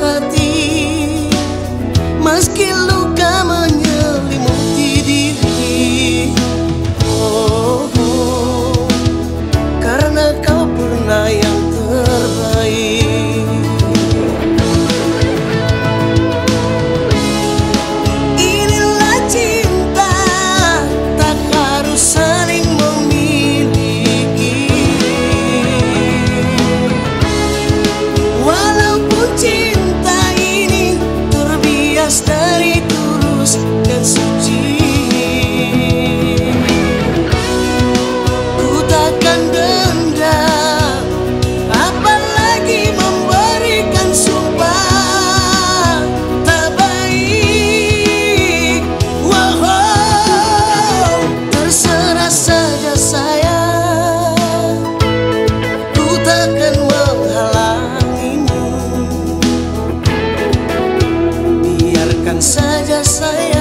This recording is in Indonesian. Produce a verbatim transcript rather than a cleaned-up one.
hati, meski luka menyelimuti diri. Oh, oh, karena kau pernah yang terbaik. Inilah cinta, tak harus saling memiliki. Walaupun cinta dari tulus dan suci, ku takkan dendam, apalagi memberikan sumpah tak baik. Wow, terserah saja saya, ku takkan menghalangimu. Saja saya.